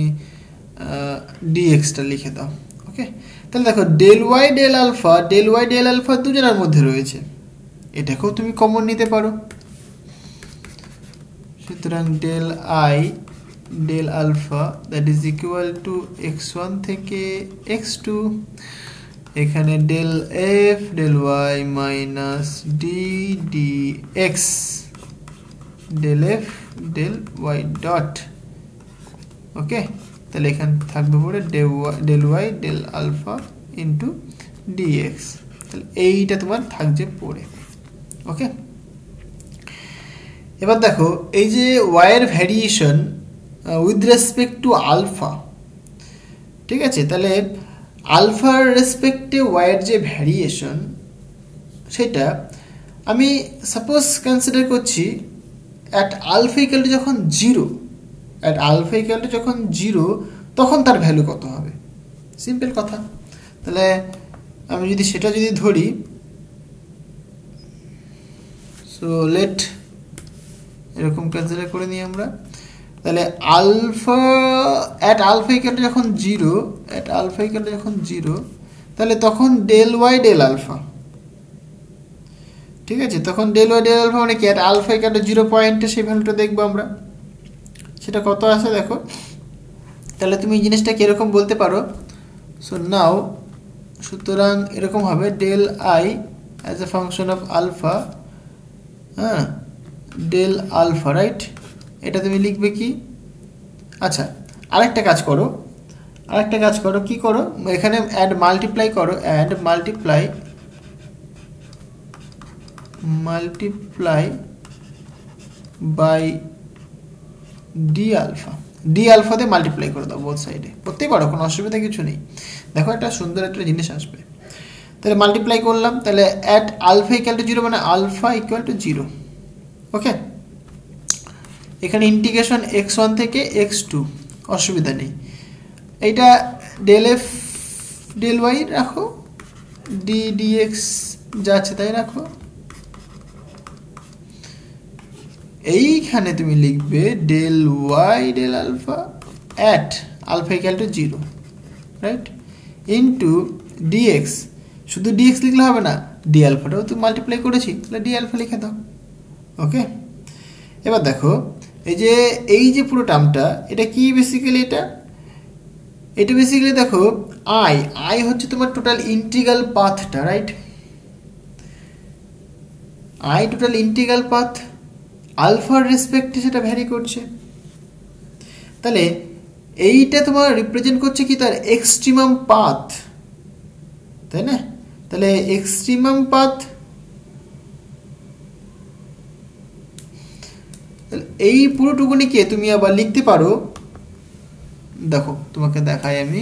dxটা লিখে দাও, ওকে। তাহলে দেখো del y del alpha দুজনের মধ্যে রয়েছে, এটাকেও তুমি কমন নিতে পারো, সুতরাং del i del alpha that is equal to x1 থেকে x2 এখানে del f del y minus d dx del f del y dot, okay, তাহলে এখানে থাকবে পরে del y del alpha into dx, তাহলে এইটা তোমার থাকছে পরে, ওকে। এবার দেখো এই যে y এর variation with respect to alpha, ঠিক আছে, তাহলে আলফার রেসপেক্টে ওয়াইয়ের যে ভ্যারিয়েশন সেটা আমি সাপোজ কনসিডার করছি অ্যাট আলফা ইকুয়াল টু যখন জিরো তখন তার ভ্যালু কত হবে, সিম্পল কথা। তাহলে আমি যদি সেটা যদি ধরি, সো লেট এরকম কনসিডার করে নিই আমরা, তাহলে অ্যাট আলফা ইকুয়াল টু যখন জিরো তাহলে তখন del y del alpha, ঠিক আছে, তখন del y del alpha মানে কি অ্যাট আলফা ইকুয়াল টু 0 পয়েন্টে সেই ভ্যালুটা দেখবো আমরা, সেটা কত আসে দেখো, তাহলে তুমি এই জিনিসটা কীরকম বলতে পারো, সো নাও, সুতরাং এরকম হবে del i as a function of alpha, হ্যাঁ del alpha, রাইট, এটা তুমি লিখবে কি, আচ্ছা আরেকটা কাজ করো কি করো, এখানে অ্যাড মাল্টিপ্লাই বাই ডি আলফাতে মাল্টিপ্লাই করে দাও বোথ সাইডে, করতেই পারো, কোনো অসুবিধা কিছু নেই। দেখো একটা সুন্দর একটা জিনিস আসবে, তাহলে মাল্টিপ্লাই করলাম, তাহলে অ্যাট আলফা ইকুয়াল টু 0 মানে আলফা ইকুয়াল টু 0, ওকে। এখানে ইন্টিগ্রেশন x1 থেকে x2 অসুবিধা নেই, এইটা del f del y রাখো, d dx যা আছে তাই রাখো, এইখানে তুমি লিখবে del y del alpha at alpha equal to 0, right, into dx, শুধু dx লিখলে হবে না, d alpha টাও তো মাল্টিপ্লাই করেছি, তাহলে d alpha লিখে দাও, ওকে। এবার দেখো এই যে পুরো টার্মটা, এটা কি বেসিক্যালি এটা বেসিক্যালি দেখো আই হচ্ছে তোমার টোটাল ইন্টিগ্রাল পাথটা, right? I total integral path আলফার রেসপেক্টে সেটা ভ্যারি করছে, তাহলে এইটা তোমার রিপ্রেজেন্ট করছে কি তার এক্সট্রিমাম পাথ, তাই না? তাহলে এক্সট্রিমাম পাথ এই পুরোটুকুনিকে তুমি আবার লিখতে পারো, দেখো তোমাকে দেখাই আমি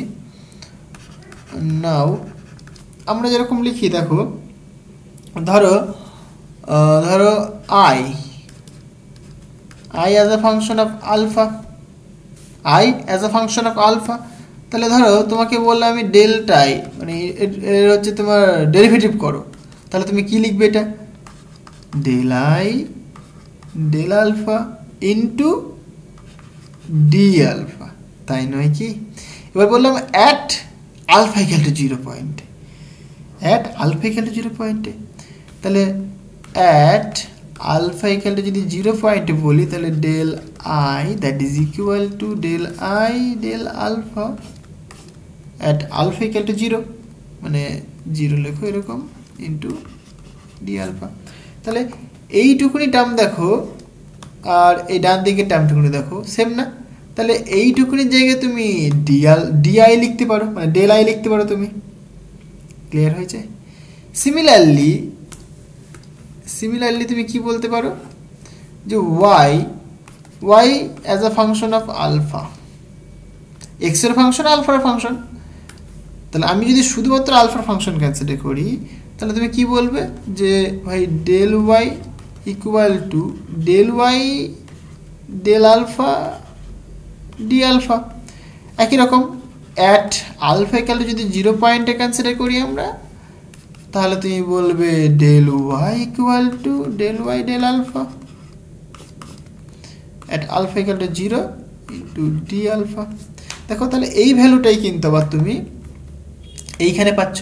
নাও, আমরা যেরকম লিখি দেখো, ধরো I as a function of alpha, I as a function of alpha, তাহলে ধরো তোমাকে বললাম আমি ডেল্টা আই, মানে এর হচ্ছে তোমার ডেরিভেটিভ করো, তাহলে তুমি কি লিখবে? এটা del I del alpha into D alpha, তাই নয় কি? এবার বললাম অ্যাট আলফা ইকুয়াল টু 0 পয়েন্টে, অ্যাট আলফা ইকুয়াল টু 0 পয়েন্টে, তাহলে অ্যাট আলফা ইকুয়াল টু যদি 0 পয়েন্টে বলি তাহলে del I that is equal to del I del alpha at alpha equal to 0, মানে 0 লেখো এরকম, ইন্টু ডি আলফা। তাহলে এইটুকুনি টার্ম দেখো আর এই ডান দিকের টার্মটুকুনি দেখো সেম না, তাহলে এইটুকুনির জায়গায় তুমি ডি আই লিখতে পারো, মানে ডেল আই লিখতে পারো তুমি, ক্লিয়ার হয়েছে? সিমিলারলি তুমি কি বলতে পারো যে y as a function of alpha, এক্সের ফাংশন আলফার ফাংশন, তাহলে আমি যদি শুধুমাত্র আলফার ফাংশন ক্যান্সেল করি তাহলে তুমি কি বলবে যে ভাই del Y equal to del Y del alpha D alpha. একই রকম অ্যাট আলফা ইকুয়াল টু যদি 0 পয়েন্টে ক্যান্সেল করি আমরা, তাহলে তুমি বলবে del Y equal to del Y del alpha at alpha equal to 0 into D alpha. দেখো তাহলে এই ভ্যালুটাই কিন্তু আবার তুমি এইখানে পাচ্ছ,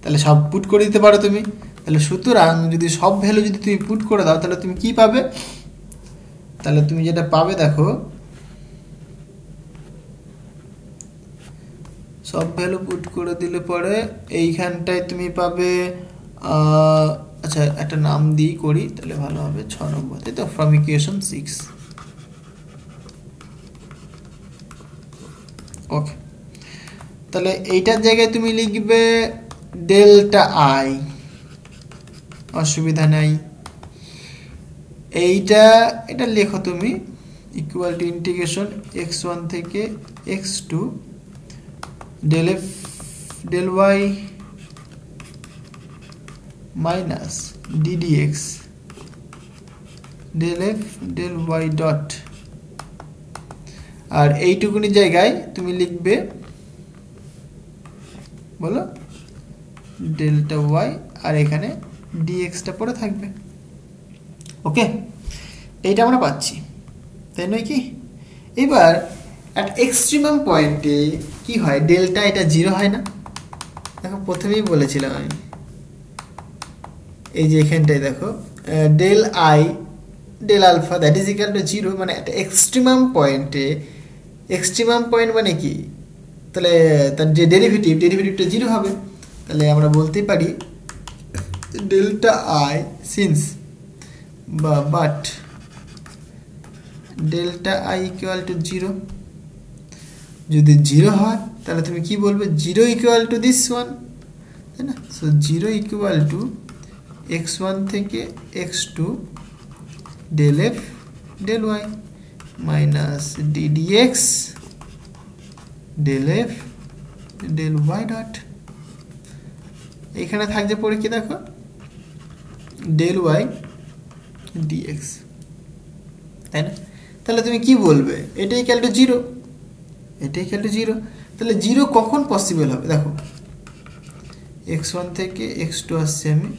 তাহলে সব পুট করে দিতে পারো তুমি, তাহলে সুতরাং যদি সব ভ্যালু যদি তুমি পুট করে দাও তাহলে তুমি কি পাবে? তাহলে তুমি যেটা পাবে দেখো, সব ভ্যালু পুট করে দিলে পরে এইখানটায় তুমি পাবে, আচ্ছা একটা নাম দিয়ে করি তাহলে ভালো হবে, 6 নম্বর, তাই তো, ফ্রম ইকুয়েশন 6, ওকে। তাহলে এইটার জায়গায় তুমি লিখবে ডেল্টা আই, অসুবিধা নাই, এটা লেখো তুমি ইকুয়াল টু ইন্টিগ্রেশন x1 থেকে x2 del F del Y minus ddx del F del Y dot, আর এইটুকুনি জায়গায় তুমি লিখবে বলো ডেল্টা ওয়াই, আর এখানে ডিএক্সটা পরে থাকবে, ওকে। এইটা আমরা পাচ্ছি, তাই নয় কি? এবার অ্যাট এক্সট্রিমাম পয়েন্টে কি হয়? ডেল্টা এটা 0 হয় না, দেখো প্রথমেই বলেছিলাম আমি, এই যে এখানটায় দেখো del I del alpha that is equal to 0, মানে একটা এক্সট্রিমাম পয়েন্টে, এক্সট্রিমাম পয়েন্ট মানে কি, তাহলে তার যে ডেরিভেটিভটা 0 হবে, তাহলে আমরা বলতে পারি ডেল্টা আই সিন্স বা but delta I equal to 0, যদি 0 হয় তাহলে তুমি কি বলবে? 0 ইকুয়াল টু দিস ওয়ান, তাই না? সো 0 ইকুয়াল টু x1 থেকে x2 del F del Y minus ddx del F del Y dot, এখানে থাকছে পরে কি দেখো ডেল ওয়াই ডিএক্স, তাই না? তাহলে তুমি কি বলবে? এটা ইকুয়াল টু 0, এটা ইকুয়াল টু 0, তাহলে 0 কখন পসিবল হবে? দেখো x1 থেকে x2 আসছে আমি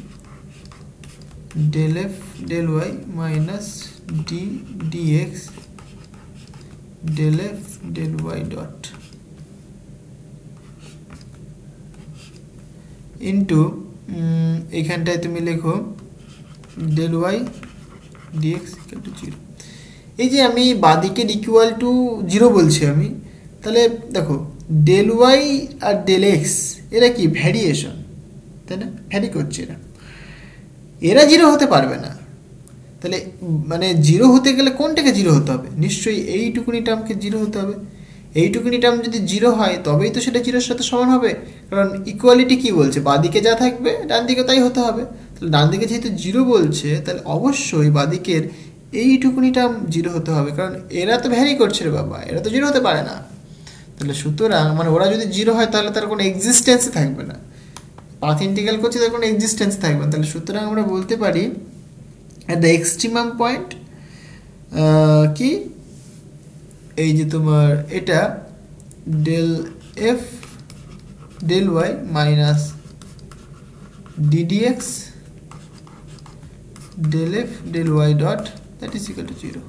del F del Y minus D dx del F del Y dot into এইখানটায় তুমি লেখো del Y dx equal to 0, এই যে আমি বাঁদিকের ইকুয়াল টু জিরো বলছি আমি, তাহলে দেখো ডেল ওয়াই আর ডেল এক্স এরা কি ভ্যারিয়েশন, তাই না, ভ্যারি করছে এরা, এরা জিরো হতে পারবে না। তাহলে মানে জিরো হতে গেলে কোনটাকে জিরো হতে হবে, নিশ্চয়ই এইটুকুনি টার্মকে জিরো হতে হবে। এইটুকুনি টার্ম যদি জিরো হয় তবেই তো সেটা জিরোর সাথে সমান হবে, কারণ ইকুয়ালিটি কি বলছে বাঁদিকে যা থাকবে ডান দিকে তাই হতে হবে। তাহলে ডান দিকে যেহেতু জিরো বলছে তাহলে অবশ্যই বাঁদিকের এইটুকুনি টার্ম জিরো হতে হবে, কারণ এরা তো ভ্যারি করছে রে বাবা, এরা তো জিরো হতে পারে না। তাহলে সুতরাং মানে ওরা যদি জিরো হয় তাহলে তার কোনো এক্সিস্টেন্সই থাকবে না, পাথ ইন্টিগ্রাল করছে তার কোনো এক্সিস্টেন্স থাকবে না। তাহলে সুতরাং আমরা বলতে পারি অ্যাট দ্য এক্সট্রিমাম পয়েন্ট কি এই যে তোমার এটা del F del Y minus ddx del F del Y dot that is equal to zero.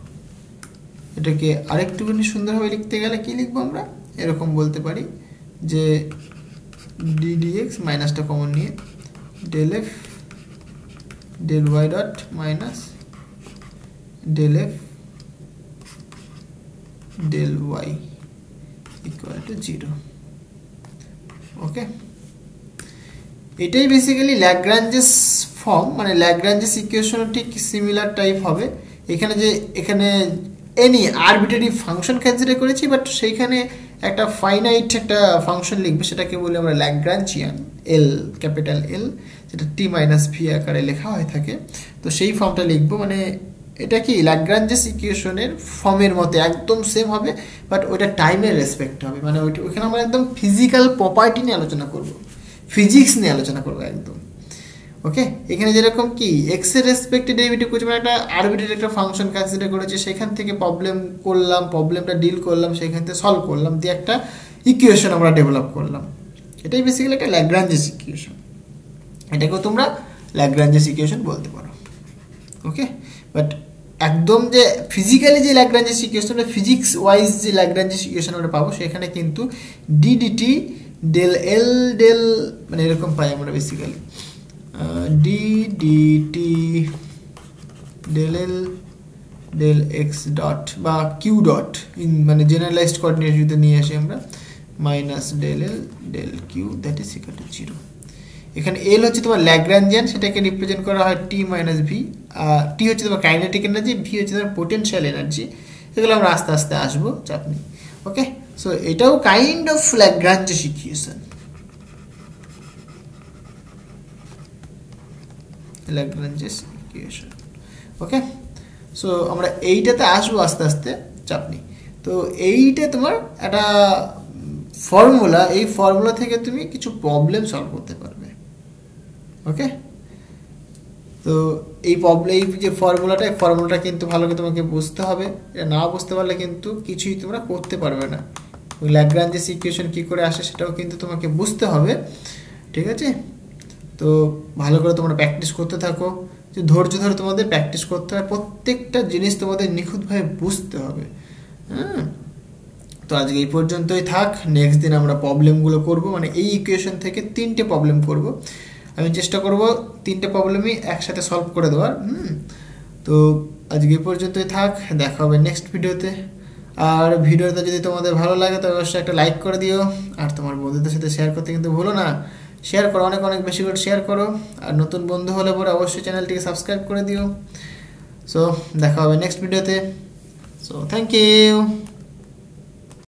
এটাকে আরেকটুখানি সুন্দরভাবে লিখতে গেলে কি লিখবো আমরা, এরকম বলতে পারি যে ডিডিএক্স মাইনাসটা কমন নিয়ে del F del Y dot minus del F del Y equal to zero. Okay, এটাই বেসিক্যালি ল্যাগ্রাঞ্জেস ফর্ম, মানে ল্যাগ্রাঞ্জেস ইকুয়েশনও ঠিক সিমিলার টাইপ হবে। এখানে যে এখানে এনি আরবিটারি ফাংশন কনসিডার করেছি, বাট সেইখানে একটা ফাইনাইট একটা ফাংশন লিখবে, সেটাকে বলি আমরা ল্যাগ্রাঞ্জিয়ান, এল ক্যাপিটাল এল, যেটা টি মাইনাস ভি আকারে লেখা হয়ে থাকে। তো সেই ফর্মটা লিখবো, মানে এটা কি ল্যাগ্রাঞ্জেস ইকুয়েশনের ফর্মের মতো একদম সেম হবে, বাট ওইটা টাইমের রেসপেক্ট হবে। মানে ওইখানে আমরা একদম ফিজিক্যাল প্রপার্টি নিয়ে আলোচনা করব, ফিজিক্স নিয়ে আলোচনা করব একদম। ওকে, এখানে যেরকম কি এক্সের রেসপেক্টে ডেরিভেটিভ করছি, মানে একটা আরবিটারি একটা ফাংশন কনসিডার করেছি, সেখান থেকে প্রবলেম করলাম, প্রবলেমটা ডিল করলাম, সেখান থেকে সলভ করলাম, দিয়ে একটা ইকুয়েশন আমরা ডেভেলপ করলাম। এটাই বেসিক্যালি একটা ল্যাগ্রাঞ্জেস ইকুয়েশন, এটাকেও তোমরা ল্যাগ্রাঞ্জেস ইকুয়েশন বলতে পারো। ওকে, বাট একদম যে ফিজিক্যালি যে ল্যাগ্রাঞ্জেস ইকুয়েশন, ফিজিক্স ওয়াইজ যে ল্যাগ্রাঞ্জেস ইকুয়েশন আমরা পাবো, সেখানে কিন্তু ডিডিটি ডেল এল ডেল মানে এরকম পাই আমরা basically DDT del L del x dot বা কিউ ডট ইন মানে জেনারেলাইজড কোঅর্ডিনেট যদি নিয়ে আসি আমরা minus del L del Q that is equal to zero. এখানে এল হচ্ছে তোমার ল্যাগ্রাঞ্জিয়ান, সেটাকে রিপ্রেজেন্ট করা হয় টি মাইনাস ভি, আর টি হচ্ছে তোমার কাইনেটিক এনার্জি, ভি হচ্ছে তোমার পোটেনশিয়াল এনার্জি। এগুলো আমরা আস্তে আস্তে আসবো, চাপ নেই। ওকে, সো এটাও kind of Lagrange's equation, Lagrange's equation. Okay, so আমরা এইটাতে আসবো আস্তে আস্তে, চাপ নেই। তো এইটা তোমার একটা ফর্মুলা, এই ফর্মুলা থেকে তুমি কিছু প্রবলেম সলভ করতে পারবে। ওকে, তো এই প্রবলেম যে ফর্মুলাটা, এই ফর্মুলাটা কিন্তু ভালো করে তোমাকে বুঝতে হবে, এটা না বুঝতে পারলে কিন্তু কিছুই তোমরা করতে পারবে না। ল্যাগ্রাঞ্জেস ইকুয়েশন কী করে আসে সেটাও কিন্তু তোমাকে বুঝতে হবে, ঠিক আছে? তো ভালো করে তোমরা প্র্যাকটিস করতে থাকো, যে ধৈর্য ধরে তোমাদের প্র্যাকটিস করতে হবে, প্রত্যেকটা জিনিস তোমাদের নিখুঁতভাবে বুঝতে হবে। হ্যাঁ, তো আজকে এই পর্যন্তই থাক। নেক্সট দিন আমরা প্রবলেমগুলো করব, মানে এই ইকুয়েশন থেকে 3টে প্রবলেম করব। আমি চেষ্টা করব 3টে প্রবলেমই একসাথে সলভ করে দেওয়ার। তো আজকে এই পর্যন্তই থাক, দেখা হবে নেক্সট ভিডিওতে। আর ভিডিওটা যদি তোমাদের ভালো লাগে তো অবশ্যই একটা লাইক করে দিও, আর তোমার বন্ধুদের সাথে শেয়ার করতে কিন্তু ভুলো না, শেয়ার করো, অনেক অনেক বেশি করে শেয়ার করো। আর নতুন বন্ধু হলে পরে অবশ্যই চ্যানেলটিকে সাবস্ক্রাইব করে দিও। সো দেখা হবে নেক্সট ভিডিওতে। So thank you.